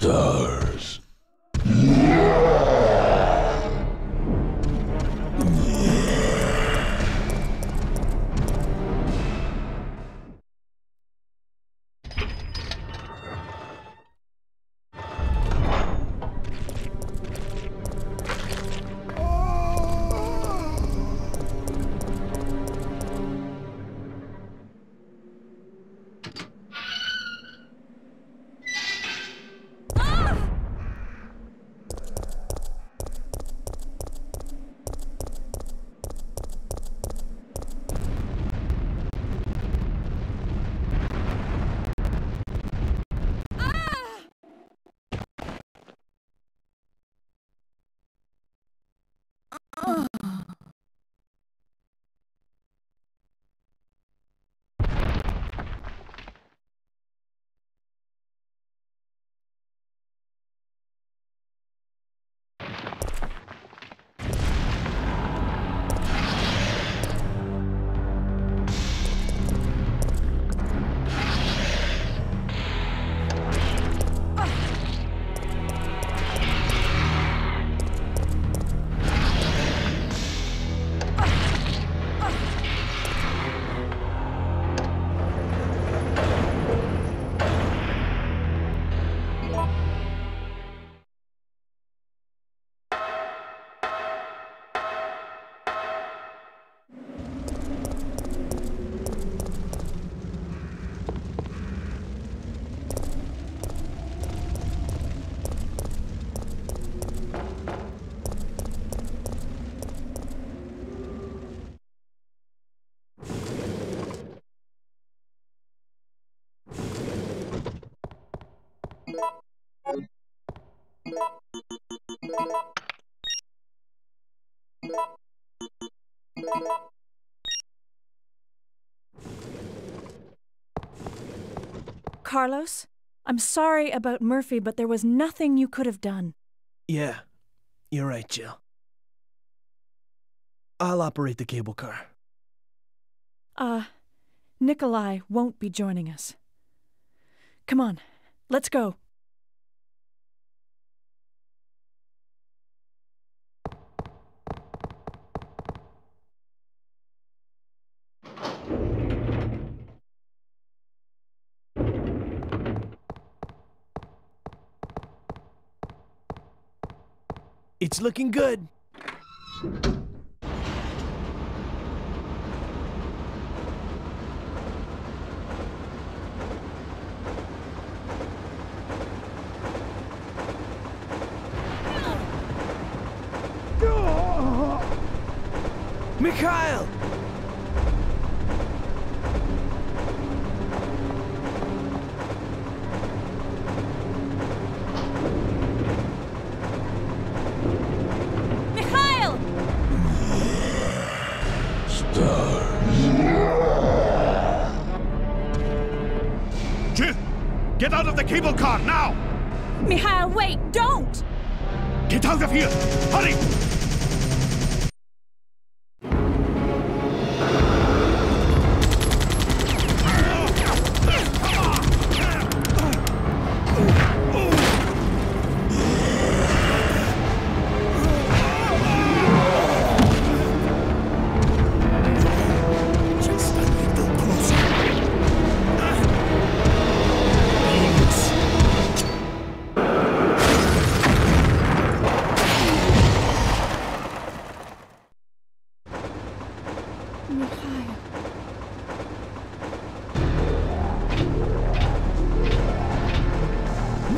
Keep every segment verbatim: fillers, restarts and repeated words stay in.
stars. Carlos, I'm sorry about Murphy, but there was nothing you could have done. Yeah, you're right, Jill. I'll operate the cable car. Uh, Nikolai won't be joining us. Come on, let's go. It's looking good. Mikhail! Get out of the cable car, now! Mikhail, wait, don't! Get out of here! Hurry!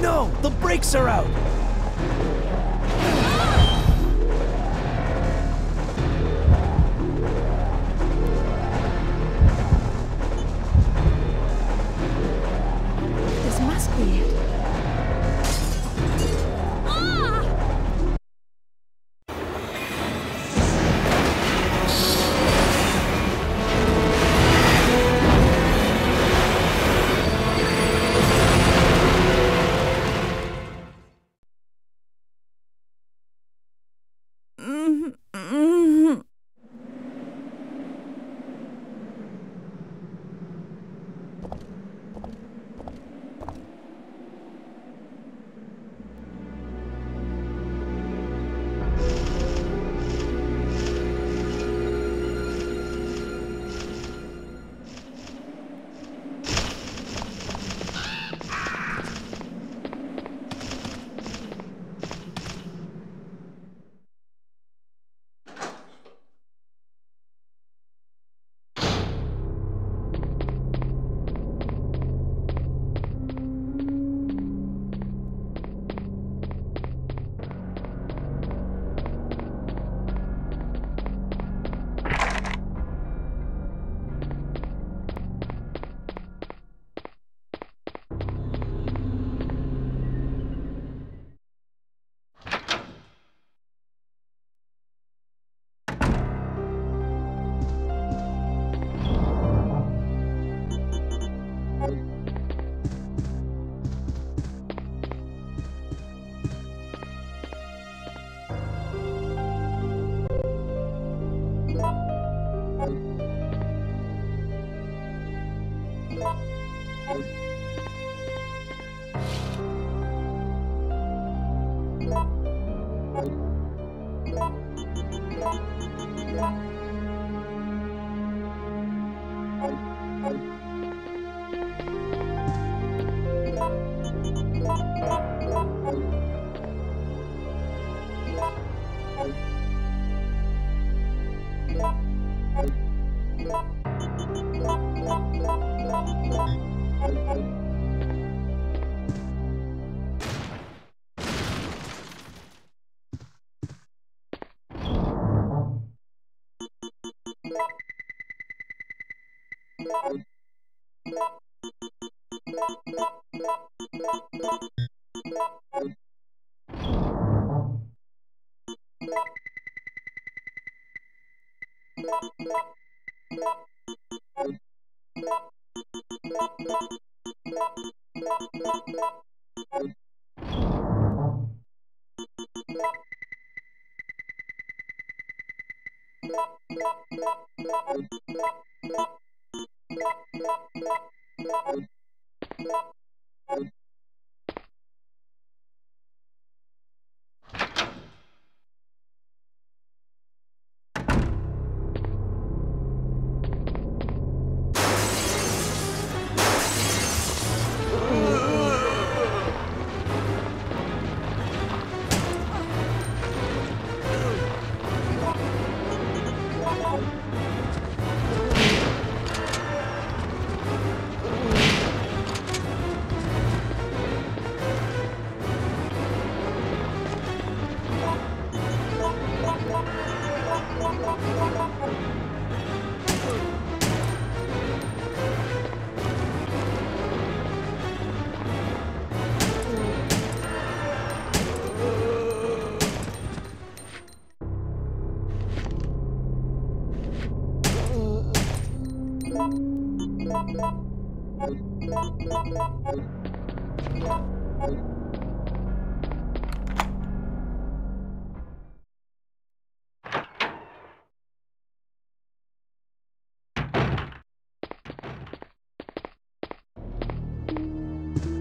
No, the brakes are out. This must be it.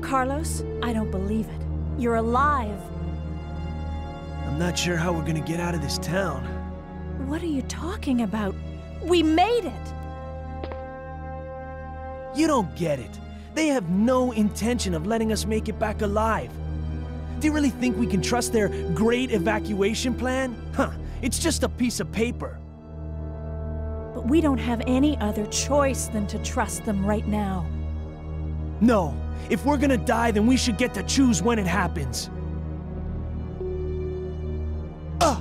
Carlos, I don't believe it. You're alive. I'm not sure how we're gonna get out of this town. What are you talking about? We made it! You don't get it. They have no intention of letting us make it back alive. Do you really think we can trust their great evacuation plan? Huh, it's just a piece of paper. But we don't have any other choice than to trust them right now. No. If we're gonna die, then we should get to choose when it happens. Ugh.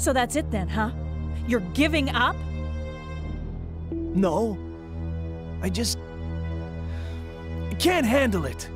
So that's it then, huh? You're giving up? No. I just... I can't handle it.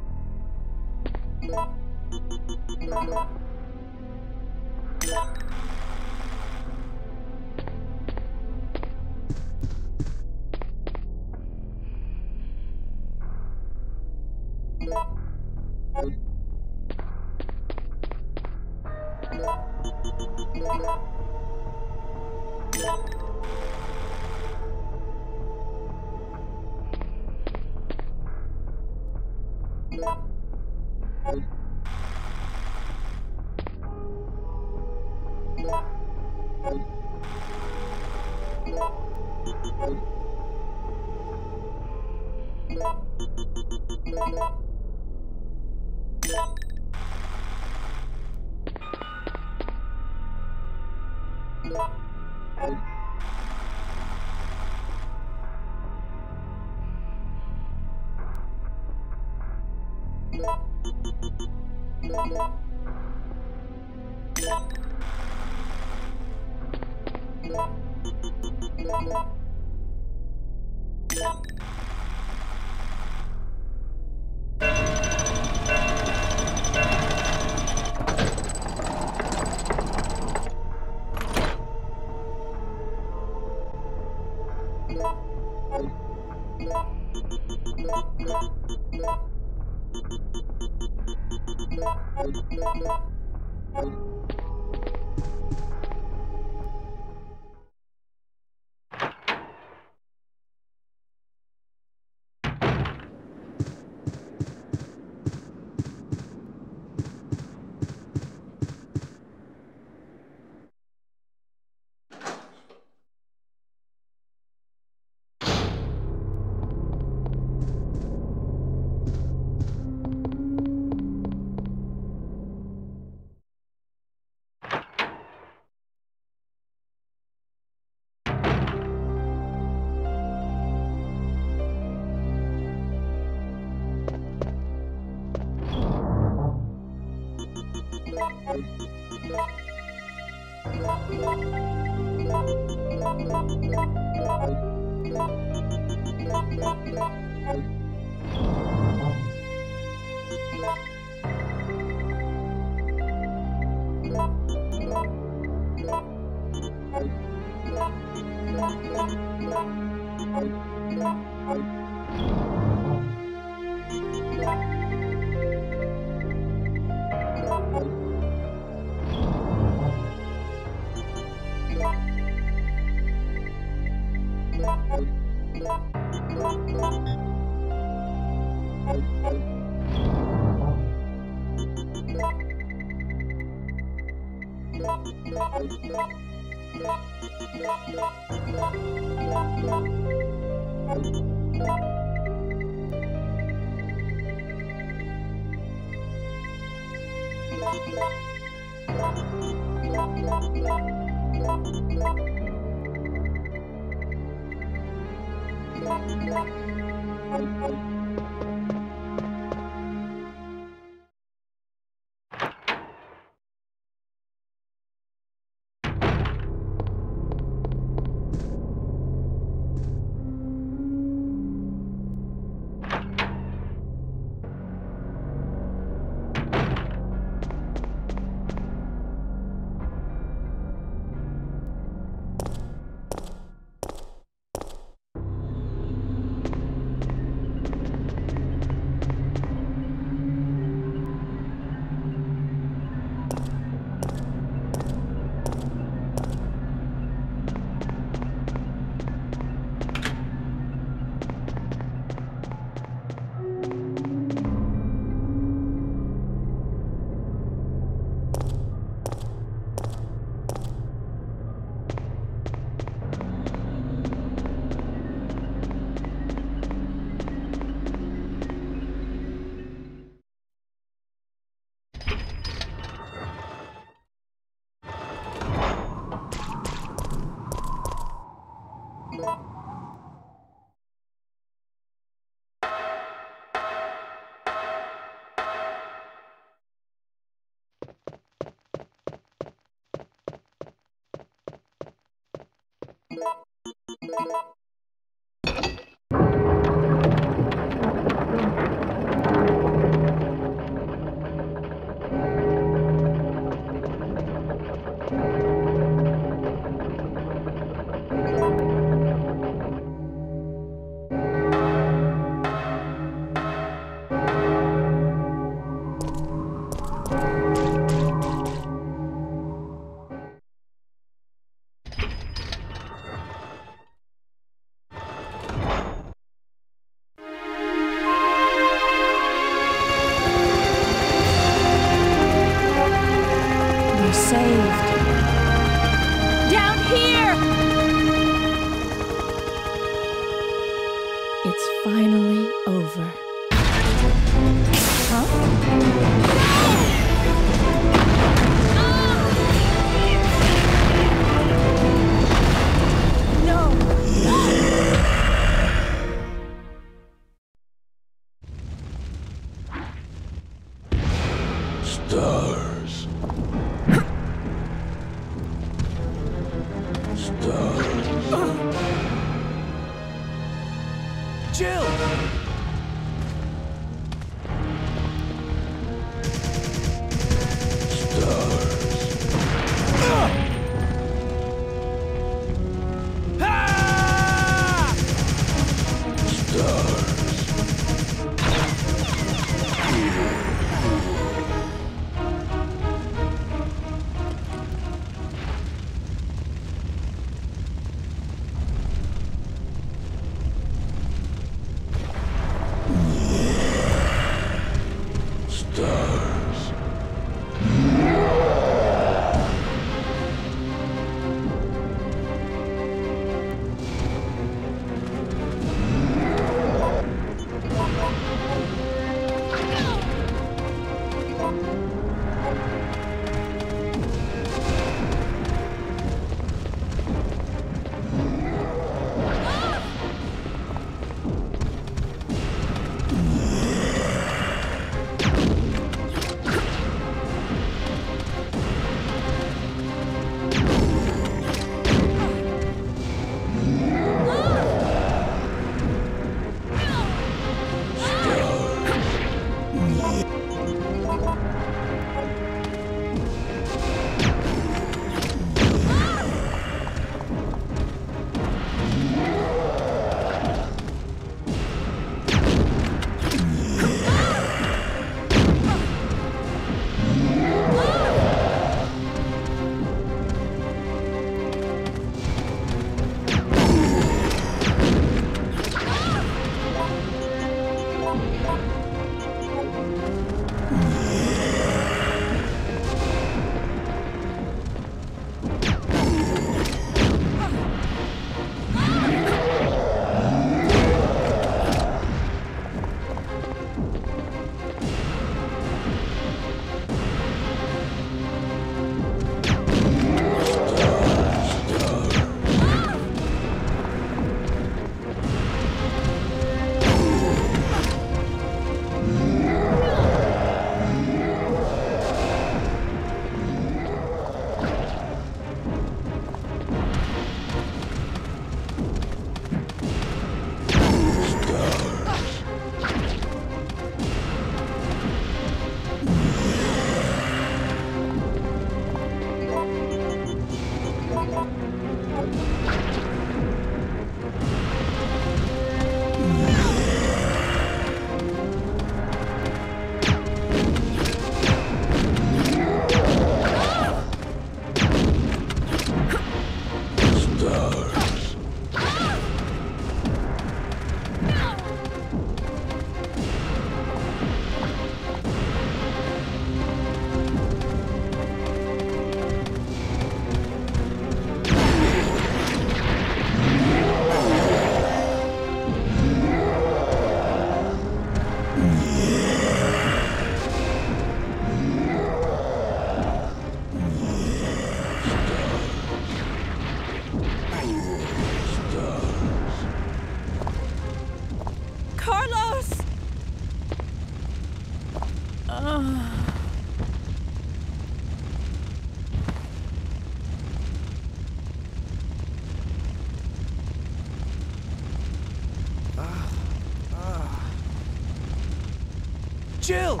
Jill!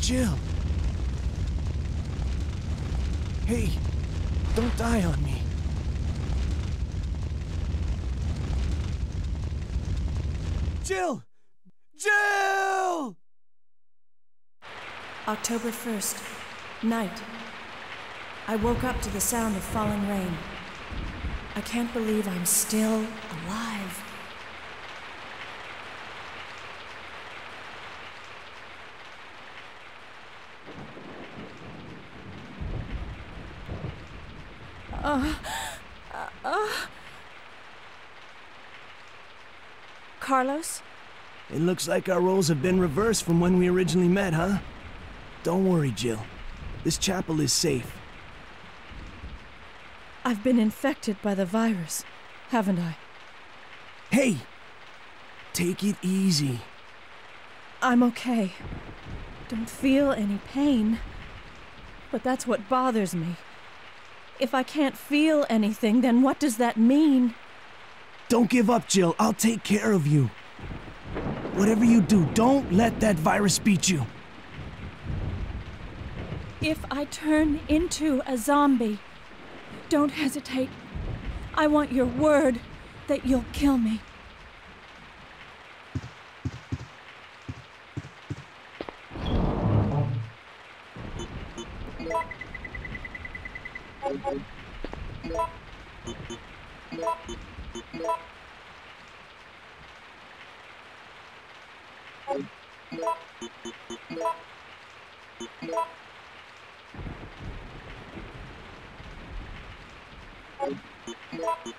Jill! Hey, don't die on me. Jill! Jill! October first, night. I woke up to the sound of falling rain. I can't believe I'm still alive. Uh, uh, uh. Carlos? It looks like our roles have been reversed from when we originally met, huh? Don't worry, Jill. This chapel is safe. I've been infected by the virus, haven't I? Hey! Take it easy. I'm okay. Don't feel any pain. But that's what bothers me. If I can't feel anything, then what does that mean? Don't give up, Jill. I'll take care of you. Whatever you do, don't let that virus beat you. If I turn into a zombie, don't hesitate. I want your word that you'll kill me.